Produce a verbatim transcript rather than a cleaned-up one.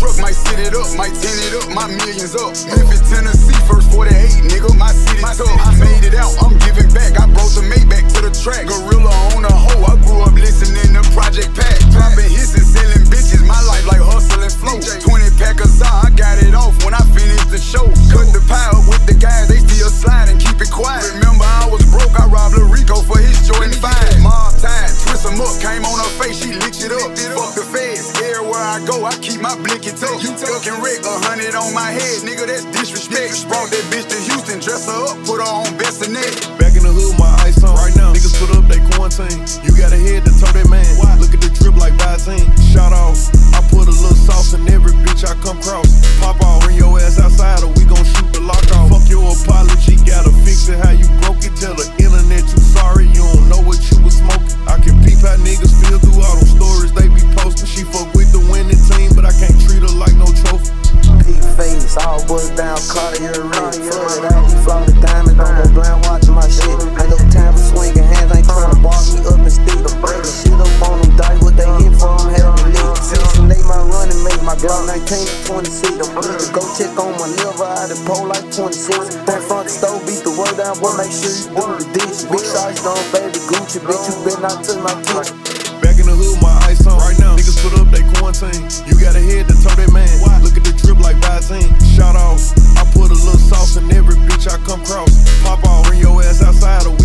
truck, might sit it up, might tin it up, my millions up. Memphis, Tennessee, first forty-eight, nigga, my city top. I made it out, I'm giving back. I brought the Maybach to the track. Gorilla on a hoe, I grew up listening to Project Pat. Dropping hits and selling bitches, my life like hustle and flow. twenty pack of I got it off when I finished the show. Cut the pie up with the guys, they still slide and keep it quiet. Remember I was broke, I robbed Lil Rico for his joy and fine. Mom tied, twist him up, came on her face, she licked it up. Fuck the feds, everywhere I go, I keep my blinky tuck. You tuck and wreck, a hundred on my head, nigga, that's disrespect. Brought that bitch to Houston, dress her up, put her on bassinet. Back in the hood, my ice on right now, niggas put up, they quarantine. You got a head to toe that man, look at the drip like Visine. Shout out, I put a little sauce in every bitch I come cross. Pop out, bring your ass outside or we gon' shoot the lock off. Fuck your apology, gotta fix it how you broke it. Tell the internet you sorry, you don't know what you was smoking. I can peep how niggas feel through all them stories they be posting. She fuck with the winning team, but I can't treat her like no trophy. Big face, all bust down, Cartier ring. Fuck it out, he flaunt the diamonds, don't go blind watching my shit. Ain't no time for swinging hands, ain't trying to bar me up and stick. Break the shit up on them dice, what they hit for them, had them lit. Sixty-eight my running mate, my Glock nineteen to twenty-six. Them bitches go check on my liver, I done pull like twenty-six. That front stove beat the world down, boy, make sure you do the dish. Big shots don't fade the Gucci, bitch, you been out to my kitchen. Back in the hood, my ice on right now, niggas put up, they quarantine. You got a head to toe that man, look at the drip like Visine. Shout out, I put a little sauce in every bitch I come cross. Pop out, bring your ass outside or